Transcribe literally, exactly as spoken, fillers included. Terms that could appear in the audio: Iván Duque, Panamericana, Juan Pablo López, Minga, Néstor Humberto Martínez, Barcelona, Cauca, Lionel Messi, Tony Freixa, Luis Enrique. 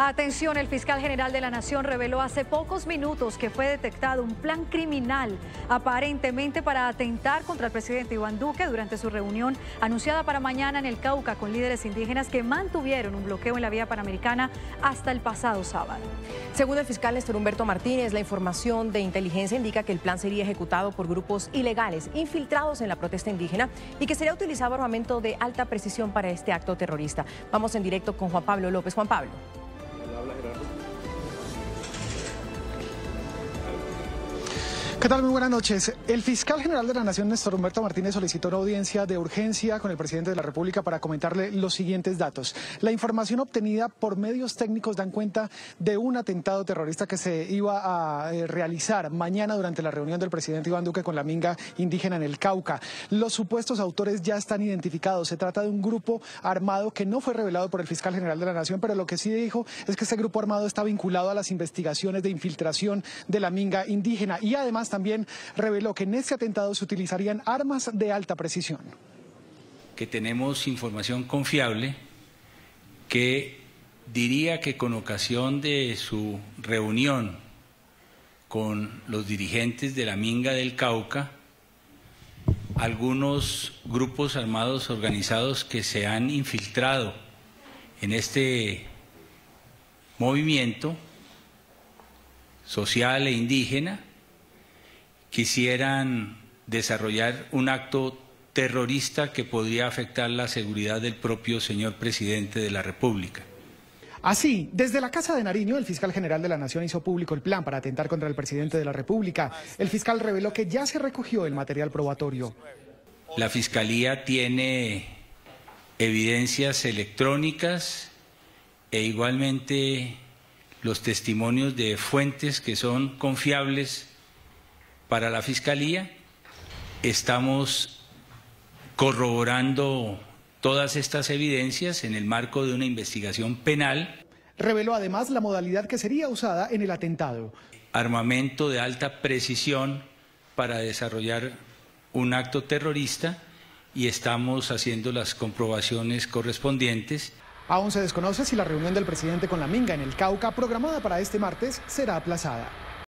Atención, el fiscal general de la Nación reveló hace pocos minutos que fue detectado un plan criminal aparentemente para atentar contra el presidente Iván Duque durante su reunión anunciada para mañana en el Cauca con líderes indígenas que mantuvieron un bloqueo en la vía Panamericana hasta el pasado sábado. Según el fiscal Néstor Humberto Martínez, la información de inteligencia indica que el plan sería ejecutado por grupos ilegales infiltrados en la protesta indígena y que sería utilizado armamento de alta precisión para este acto terrorista. Vamos en directo con Juan Pablo López. Juan Pablo. ¿Qué tal? Muy buenas noches. El fiscal general de la Nación, Néstor Humberto Martínez, solicitó una audiencia de urgencia con el presidente de la República para comentarle los siguientes datos. La información obtenida por medios técnicos dan cuenta de un atentado terrorista que se iba a eh, realizar mañana durante la reunión del presidente Iván Duque con la Minga indígena en el Cauca. Los supuestos autores ya están identificados. Se trata de un grupo armado que no fue revelado por el fiscal general de la Nación, pero lo que sí dijo es que este grupo armado está vinculado a las investigaciones de infiltración de la Minga indígena y además también reveló que en este atentado se utilizarían armas de alta precisión. Que tenemos información confiable que diría que con ocasión de su reunión con los dirigentes de la Minga del Cauca, algunos grupos armados organizados que se han infiltrado en este movimiento social e indígena quisieran desarrollar un acto terrorista que podría afectar la seguridad del propio señor presidente de la República. Así, desde la Casa de Nariño, el fiscal general de la Nación hizo público el plan para atentar contra el presidente de la República. El fiscal reveló que ya se recogió el material probatorio. La Fiscalía tiene evidencias electrónicas e igualmente los testimonios de fuentes que son confiables. Para la Fiscalía estamos corroborando todas estas evidencias en el marco de una investigación penal. Reveló además la modalidad que sería usada en el atentado. Armamento de alta precisión para desarrollar un acto terrorista y estamos haciendo las comprobaciones correspondientes. Aún se desconoce si la reunión del presidente con la Minga en el Cauca, programada para este martes, será aplazada.